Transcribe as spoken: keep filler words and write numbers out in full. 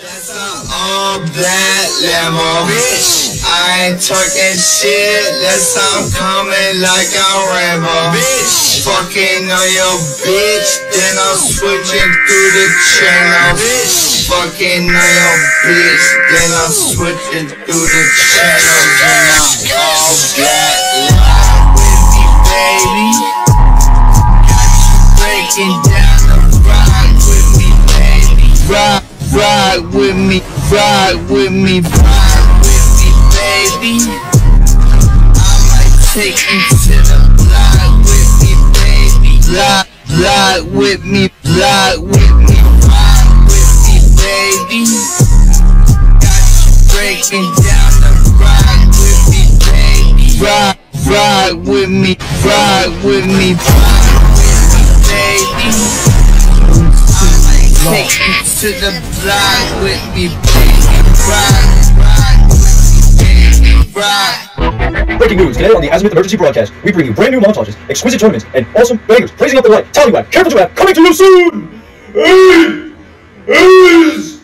That's all that limo, bitch. I ain't talking shit, less I'm coming like I'm Rambo, bitch. Fucking on your bitch, then I'm switching through the channel, bitch. Fucking on your bitch, then I'm switching through the channel, then I'm all that live with me, baby. Got you breaking down the ride with me, baby. Ride, ride with me, ride with me, ride with me, baby. I might take you to the block with me, baby. Block, block with me, block with me, ride with me, baby. Got you breaking down the ride with me, baby. Ride, ride with me, ride with me, ride with me, baby. I might take you to the block with me, baby. Rock, rock with me, baby. Rock. Breaking news today on the Azimuth Emergency Broadcast. We bring you brand new montages, exquisite tournaments, and awesome bangers praising up the light. Tell you what, Careful Giraffe coming to you soon.